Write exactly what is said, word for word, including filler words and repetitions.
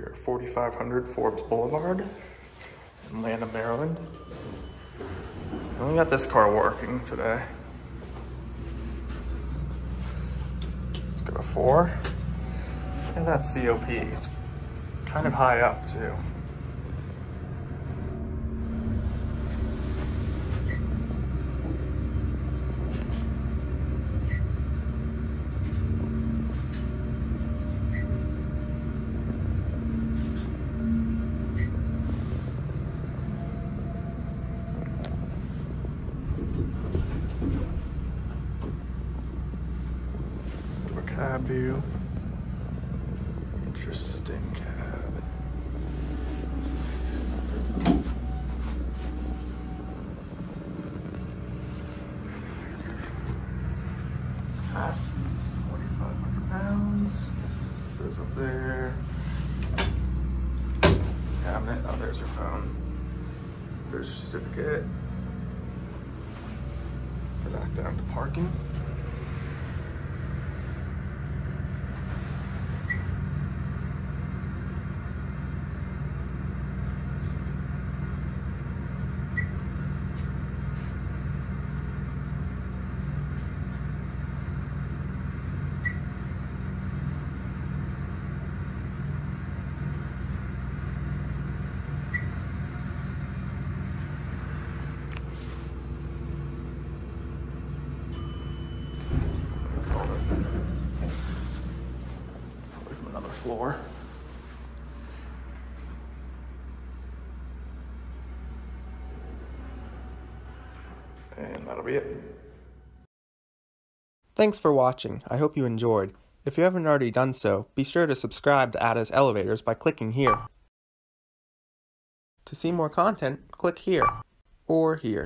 We are at forty-five hundred Forbes Boulevard in Lanham, Maryland. I only got this car working today. Let's go to four. And that's C O P. It's kind of high up too. Cab view. Interesting cab. Passes forty-five hundred pounds. Says up there. Cabinet. Oh, there's your phone. There's your certificate. We're back down to parking. Floor. And that'll be it. Thanks for watching. I hope you enjoyed. If you haven't already done so, be sure to subscribe to AdazElevatorz by clicking here. To see more content, click here or here.